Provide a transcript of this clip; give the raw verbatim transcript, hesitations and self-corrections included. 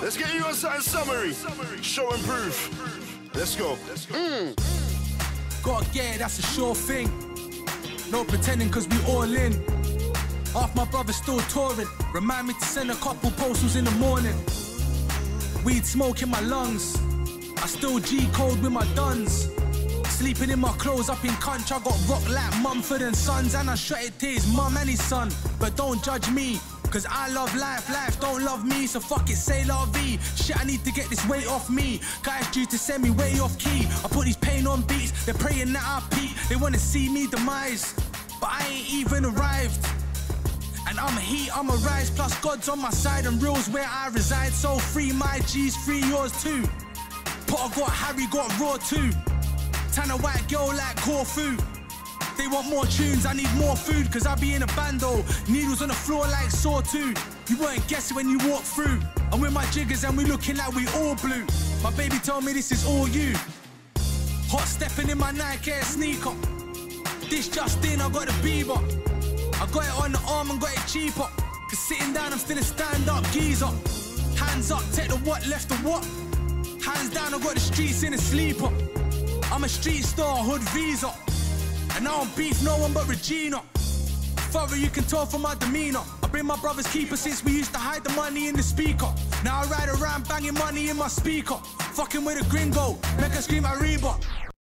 Let's get you a signed summary. Show and prove. Let's go. Mm. God, yeah, that's a sure thing. No pretending, cause we all in. Half my brother's still touring. Remind me to send a couple postals in the morning. Weed smoke in my lungs. I still G-code with my duns. Sleeping in my clothes up in Cunch. I got rock like Mumford and Sons. And I shut it to his mum and his son. But don't judge me, cause I love life, life don't love me. So fuck it, say la vie. Shit, I need to get this weight off me. Guys due to send me way off key. I put these pain on beats, they're praying that I peak. They wanna see me demise, but I ain't even arrived. And I'm heat, I'm a rise, plus God's on my side and rules where I reside. So free my G's, free yours too. Potter got Harry, got raw too. Tan a white girl like Corfu. They want more tunes, I need more food, cause I be in a bando. Needles on the floor like sawtooth. You weren't guessing when you walked through. I'm with my jiggers and we looking like we all blue. My baby told me this is all you. Hot stepping in my Nike Air sneaker. This just in, I got a Bieber. I got it on the arm and got it cheaper. Cause sitting down, I'm still a stand-up geezer. Hands up, take the what, left the what. Hands down, I got the streets in a sleeper. I'm a street star, hood visa. And I don't beef no one but Regina. Father, you can tell from my demeanor. I bring my brother's keeper since we used to hide the money in the speaker. Now I ride around banging money in my speaker. Fucking with a gringo, make her scream Arriba.